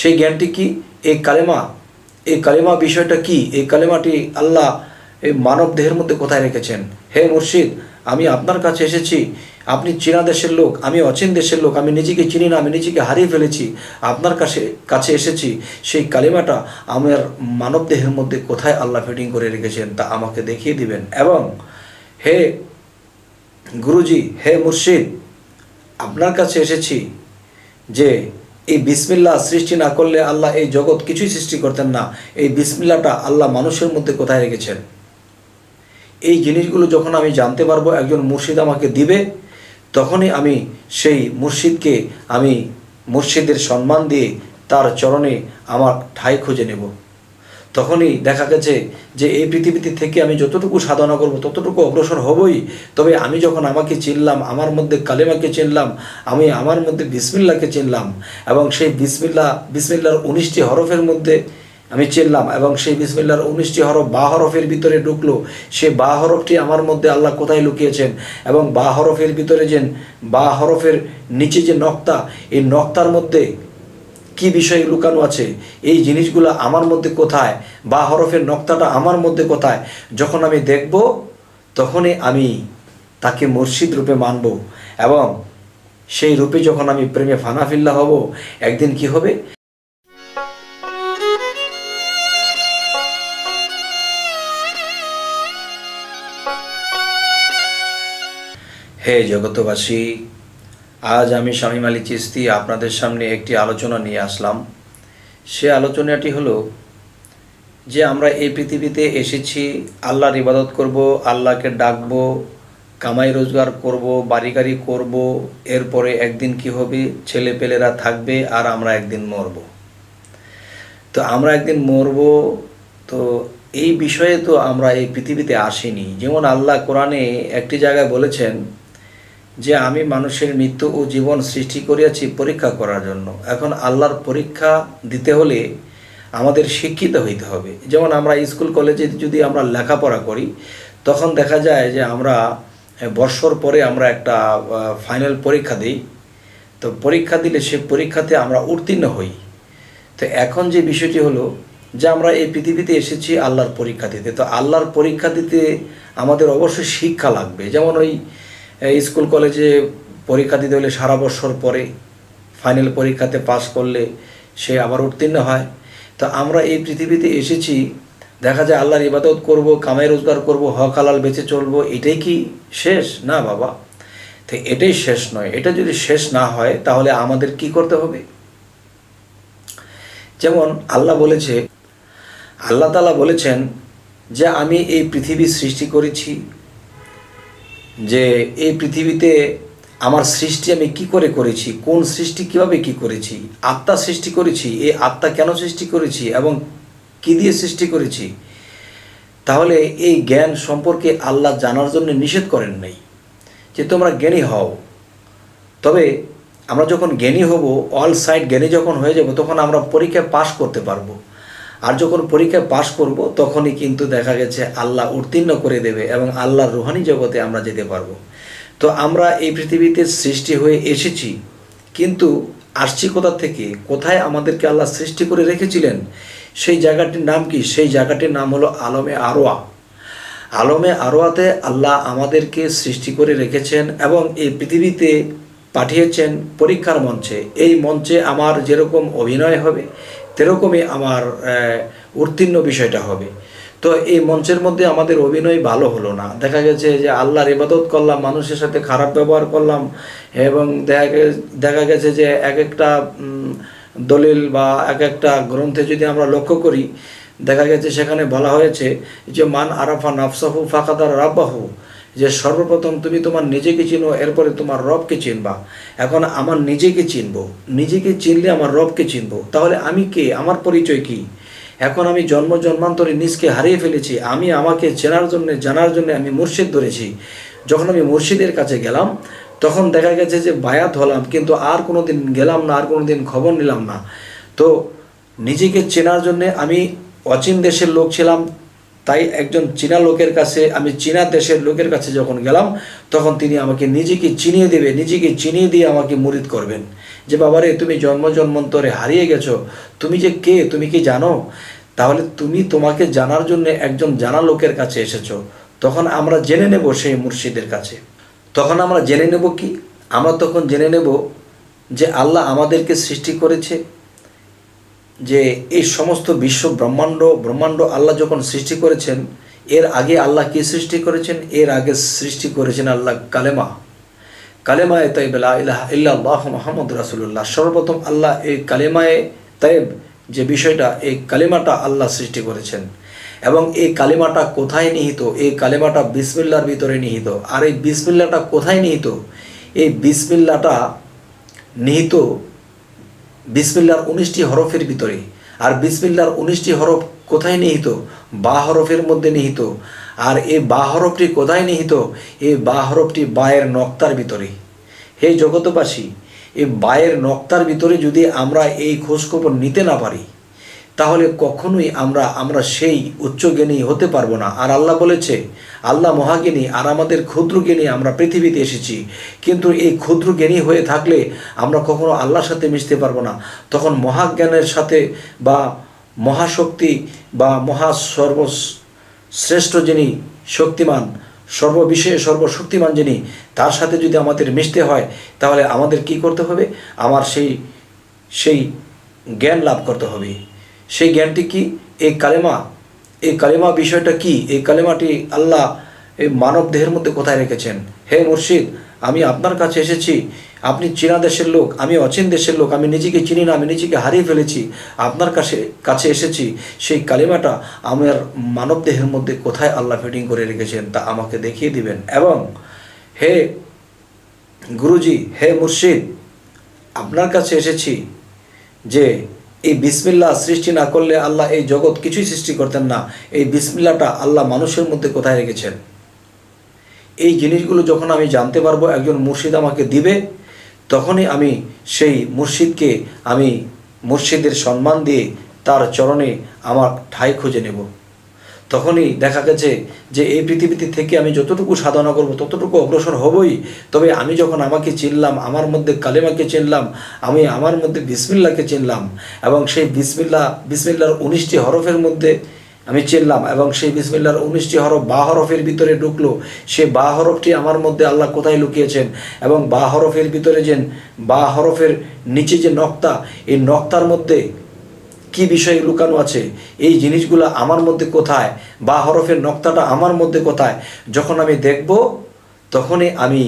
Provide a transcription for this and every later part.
সেই জ্ঞানটি কি? এই কালেমা। এই কালেমা বিষয়টা কি? এই কালেমাটি আল্লাহ এই মানব দেহের মধ্যে কোথায় রেখেছেন? হে মুর্শিদ, আমি আপনার কাছে এসেছি, আপনি চীনা দেশের লোক, আমি অচিন দেশের লোক, আমি নিজেকে চিনি না, আমি নিজেকে হারিয়ে ফেলেছি, আপনার কাছে এসেছি, সেই কালিমাটা আমার মানব দেহের মধ্যে কোথায় আল্লাহ ফিটিং করে রেখেছেন তা আমাকে দেখিয়ে দিবেন। এবং হে গুরুজি, হে মুর্শিদ, আপনার কাছে এসেছি যে এই বিসমিল্লাহ সৃষ্টি না করলে আল্লাহ এই জগৎ কিছুই সৃষ্টি করতেন না, এই বিসমিল্লাটা আল্লাহ মানুষের মধ্যে কোথায় রেখেছেন? এই জিনিসগুলো যখন আমি জানতে পারবো, একজন মুর্শিদ আমাকে দিবে, তখনই আমি সেই মুর্শিদকে আমি মুর্শিদের সম্মান দিয়ে তার চরণে আমার ঠাঁই খুঁজে নেব। তখনই দেখা গেছে যে এই পৃথিবীতে থেকে আমি যতটুকু সাধনা করব ততটুকু অগ্রসর হবই। তবে আমি যখন আমাকে চিনলাম, আমার মধ্যে কালেমাকে চিনলাম, আমি আমার মধ্যে বিসমিল্লাকে চিনলাম, এবং সেই বিসমিল্লার 19টি হরফের মধ্যে আমি চিনলাম, এবং সেই বিসমিল্লার 19টি হরফ বা হরফের ভিতরে ঢুকলো, সে বা হরফটি আমার মধ্যে আল্লাহ কোথায় লুকিয়েছেন, এবং বা হরফের ভিতরে যে বা হরফের নিচে যে নক্তা, এই নক্তার মধ্যে কি বিষয় লুকানো আছে, এই জিনিসগুলো আমার মধ্যে কোথায়, বা হরফের নক্তাটা আমার মধ্যে কোথায়, যখন আমি দেখব তখনই আমি তাকে মুর্শিদ রূপে মানব, এবং সেই রূপে যখন আমি প্রেমে ফানাফিল্লা হব, একদিন কি হবে? হে জগতবাসী, আজ আমি শামীম আলী চিস্তি আপনাদের সামনে একটি আলোচনা নিয়ে আসলাম। সে আলোচনাটি হলো যে আমরা এই পৃথিবীতে এসেছি, আল্লাহর ইবাদত করব, আল্লাহকে ডাকব, কামাই রোজগার করব, বাড়িগাড়ি করব, এরপরে একদিন কি হবে? ছেলেপেলেরা থাকবে আর আমরা একদিন মরব। তো আমরা একদিন মরব, তো এই বিষয়ে তো আমরা এই পৃথিবীতে আসিনি। যেমন আল্লাহ কোরআনে একটি জায়গায় বলেছেন যে আমি মানুষের মৃত্যু ও জীবন সৃষ্টি করিয়াছি পরীক্ষা করার জন্য। এখন আল্লাহর পরীক্ষা দিতে হলে আমাদের শিক্ষিত হইতে হবে। যেমন আমরা স্কুল কলেজে যদি আমরা লেখাপড়া করি, তখন দেখা যায় যে আমরা বর্ষর পরে আমরা একটা ফাইনাল পরীক্ষা দিই। তো পরীক্ষা দিলে সে পরীক্ষাতে আমরা উত্তীর্ণ হই। তো এখন যে বিষয়টি হলো যে আমরা এই পৃথিবীতে এসেছি আল্লাহর পরীক্ষা দিতে। তো আল্লাহর পরীক্ষা দিতে আমাদের অবশ্যই শিক্ষা লাগবে। যেমন ওই স্কুল কলেজে পরীক্ষা দিতে হলে সারা বছর পরে ফাইনাল পরীক্ষাতে পাস করলে সে আবার উত্তীর্ণ হয়। তো আমরা এই পৃথিবীতে এসেছি, দেখা যায় আল্লাহর ইবাদত করব, কামাই রোজগার করব, হক হালাল বেঁচে চলবো, এটাই কি শেষ? না বাবা, তো এটাই শেষ নয়। এটা যদি শেষ না হয় তাহলে আমাদের কি করতে হবে? যেমন আল্লাহ তাআলা বলেছেন যে আমি এই পৃথিবী সৃষ্টি করেছি, যে এই পৃথিবীতে আমার সৃষ্টি আমি কি করে করেছি, কোন সৃষ্টি কিভাবে কি করেছি, আত্মা সৃষ্টি করেছি, এই আত্মা কেন সৃষ্টি করেছি এবং কি দিয়ে সৃষ্টি করেছি। তাহলে এই জ্ঞান সম্পর্কে আল্লাহ জানার জন্য নিষেধ করেন নাই যে তোমরা জ্ঞানী হও। তবে আমরা যখন জ্ঞানী হব, অল সাইড জ্ঞানী যখন হয়ে যাব, তখন আমরা পরীক্ষায় পাশ করতে পারবো। আর যখন পরীক্ষায় পাশ করব, তখনই কিন্তু দেখা গেছে আল্লাহ উত্তীর্ণ করে দেবে এবং আল্লাহর রুহানি জগতে আমরা যেতে পারব। তো আমরা এই পৃথিবীতে সৃষ্টি হয়ে এসেছি, কিন্তু আসছি কোথা থেকে, কোথায় আমাদেরকে আল্লাহ সৃষ্টি করে রেখেছিলেন, সেই জায়গাটির নাম কি? সেই জায়গাটির নাম হলো আলমে আরোয়া। আলমে আরোয়াতে আল্লাহ আমাদেরকে সৃষ্টি করে রেখেছেন এবং এই পৃথিবীতে পাঠিয়েছেন পরীক্ষার মঞ্চে। এই মঞ্চে আমার যেরকম অভিনয় হবে, সেরকমই আমার উত্তীর্ণ বিষয়টা হবে। তো এই মঞ্চের মধ্যে আমাদের অভিনয় ভালো হলো না, দেখা গেছে যে আল্লাহর ইবাদত করলাম, মানুষের সাথে খারাপ ব্যবহার করলাম, এবং দেখা গেছে যে এক একটা দলিল বা এক একটা গ্রন্থে যদি আমরা লক্ষ্য করি, দেখা গেছে সেখানে বলা হয়েছে যে মান আরাফা নাফসাহু ফাকাদার রাব্বাহু, যে সর্বপ্রথম তুমি তোমার নিজেকে চিনো, এরপরে তোমার রবকে চিনবা। এখন আমার নিজেকে চিনবো, নিজেকে চিনলে আমার রবকে চিনবো। তাহলে আমি কে, আমার পরিচয় কি? এখন আমি জন্ম জন্মান্তরে নিজকে হারিয়ে ফেলেছি, আমি আমাকে চেনার জন্য, জানার জন্য আমি মুর্শিদ ধরেছি। যখন আমি মুর্শিদের কাছে গেলাম, তখন দেখা গেছে যে বায়াত হলাম, কিন্তু আর কোনো দিন গেলাম না, আর কোনো দিন খবর নিলাম না। তো নিজেকে চেনার জন্যে আমি অচিন দেশের লোক ছিলাম, তাই একজন চীনা লোকের কাছে আমি চীনা দেশের লোকের কাছে যখন গেলাম তখন তিনি আমাকে নিজেকে চিনিয়ে দেবে নিজেকে চিনিয়ে দিয়ে আমাকে মুরিদ করবেন যে বাবা রে তুমি জন্ম জন্মান্তরে হারিয়ে গেছো তুমি যে কে তুমি কি জানো তাহলে তুমি তোমাকে জানার জন্য একজন জানা লোকের কাছে এসেছো তখন আমরা জেনে নেব সেই মুর্শিদের কাছে তখন আমরা জেনে নেব কি আমরা তখন জেনে নেব যে আল্লাহ আমাদেরকে সৃষ্টি করেছে যে এই সমস্ত বিশ্ব ব্রহ্মাণ্ড আল্লাহ যখন সৃষ্টি করেছেন এর আগে আল্লাহ কি সৃষ্টি করেছেন এর আগে সৃষ্টি করেছেন আল্লাহ কালেমা কালেমায়ে তাইবা লা ইলাহা ইল্লাল্লাহু মুহাম্মাদুর রাসূলুল্লাহ সর্বপ্রথম আল্লাহ এই কালেমায়ে তাইব যে বিষয়টা এই কালেমাটা আল্লাহ সৃষ্টি করেছেন এবং এই কালেমাটা কোথায় নিহিত এই কালেমাটা বিসমিল্লাহর ভিতরে নিহিত আর এই বিসমিল্লাহটা কোথায় নিহিত এই বিসমিল্লাহটা নিহিত বিসমিল্লাহর ১৯টি হরফের ভিতরে আর বিসমিল্লাহর ১৯টি হরফ কোথায় নিহিত বা হরফের মধ্যে নিহিত আর এই বা হরফটি কোথায় নিহিত এই বা হরফটি বায়ের নক্তার ভিতরে হে জগতবাসী এই বায়ের নক্তার ভিতরে যদি আমরা এই খোঁজখবর নিতে না পারি তাহলে কখনোই আমরা সেই উচ্চ জ্ঞানী হতে পারবো না আর আল্লাহ বলেছে আল্লাহ মহাজ্ঞানী আর আমাদের ক্ষুদ্র জ্ঞানী আমরা পৃথিবীতে এসেছি কিন্তু এই ক্ষুদ্র জ্ঞানী হয়ে থাকলে আমরা কখনো আল্লাহর সাথে মিশতে পারবো না তখন মহাজ্ঞানের সাথে বা মহাশক্তি বা মহা সর্বশ্রেষ্ঠ যিনি শক্তিমান সর্ববিষয়ে সর্বশক্তিমান যিনি তার সাথে যদি আমাদের মিশতে হয় তাহলে আমাদের কি করতে হবে আমার সেই জ্ঞান লাভ করতে হবে সেই জ্ঞানটি কি এই কালেমা বিষয়টা কি এই কালেমাটি আল্লাহ এই মানব দেহের মধ্যে কোথায় রেখেছেন হে মুর্শিদ আমি আপনার কাছে এসেছি আপনি চীনা দেশের লোক আমি অচিন দেশের লোক আমি নিজেকে চিনি না আমি নিজেকে হারিয়ে ফেলেছি আপনার কাছে এসেছি সেই কালেমাটা আমার মানব দেহের মধ্যে কোথায় আল্লাহ ফিটিং করে রেখেছেন তা আমাকে দেখিয়ে দিবেন এবং হে গুরুজি হে মুর্শিদ আপনার কাছে এসেছি যে এই বিসমিল্লাহ সৃষ্টি না করলে আল্লাহ এই জগৎ কিছুই সৃষ্টি করতেন না এই বিসমিল্লাহটা আল্লাহ মানুষের মধ্যে কোথায় রেখেছেন এই জিনিসগুলো যখন আমি জানতে পারবো একজন মুর্শিদ আমাকে দিবে তখনই আমি সেই মুর্শিদকে আমি মুর্শিদের সম্মান দিয়ে তার চরণে আমার ঠাঁই খুঁজে নেব তখনই দেখা গেছে যে এই পৃথিবীতে থেকে আমি যতটুকু সাধনা করব ততটুকু অগ্রসর হবই তবে আমি যখন আমাকে চিনলাম আমার মধ্যে কালেমাকে চিনলাম আমি আমার মধ্যে বিসমিল্লাহকে চিনলাম এবং সেই বিসমিল্লাহর ১৯টি হরফের মধ্যে আমি চিনলাম এবং সেই বিসমিল্লাহর ১৯টি হরফ বা হরফের ভিতরে ঢুকলো সে বা হরফটি আমার মধ্যে আল্লাহ কোথায় লুকিয়েছেন এবং বা হরফের ভিতরে যে বা হরফের নিচে যে নক্তা এই নক্তার মধ্যে কি বিষয় লুকানো আছে এই জিনিসগুলো আমার মধ্যে কোথায় বা হরফের নক্তাটা আমার মধ্যে কোথায় যখন আমি দেখব তখনই আমি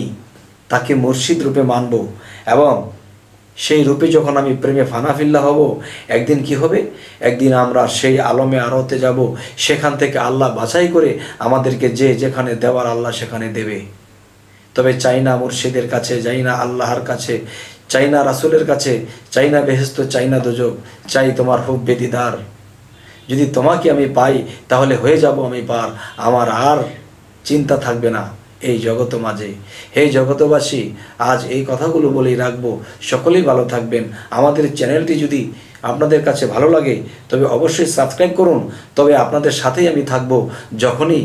তাকে মুর্শিদ রূপে মানব এবং সেই রূপে যখন আমি প্রেমে ফানাফিল্লা হব একদিন কি হবে একদিন আমরা সেই আলমে আরতে যাব সেখান থেকে আল্লাহ বাছাই করে আমাদেরকে যে যেখানে দেওয়ার আল্লাহ সেখানে দেবে তবে চাই না মুর্শিদের কাছে যাই না আল্লাহর কাছে চাই না রাসুলের কাছে চাই না বেহেস্ত চাই না দোজখ চাই তোমার হুব্বে দিদার যদি তোমাকে আমি পাই তাহলে হয়ে যাব আমি পার আমার আর চিন্তা থাকবে না এই জগত মাঝে হে জগতবাসী আজ এই কথাগুলো বলেই রাখবো সকলেই ভালো থাকবেন আমাদের চ্যানেলটি যদি আপনাদের কাছে ভালো লাগে তবে অবশ্যই সাবস্ক্রাইব করুন তবে আপনাদের সাথেই আমি থাকবো যখনই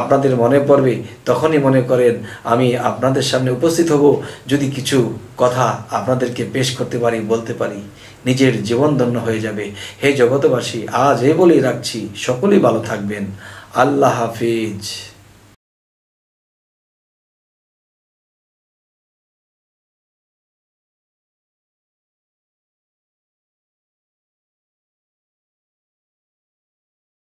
আপনাদের মনে পড়বে তখনই মনে করেন আমি আপনাদের সামনে উপস্থিত হব যদি কিছু কথা আপনাদেরকে পেশ করতে পারি বলতে পারি নিজের জীবন ধন্য হয়ে যাবে হে জগতবাসী আজ এই বলেই রাখছি সকলেই ভালো থাকবেন আল্লাহ হাফিজ।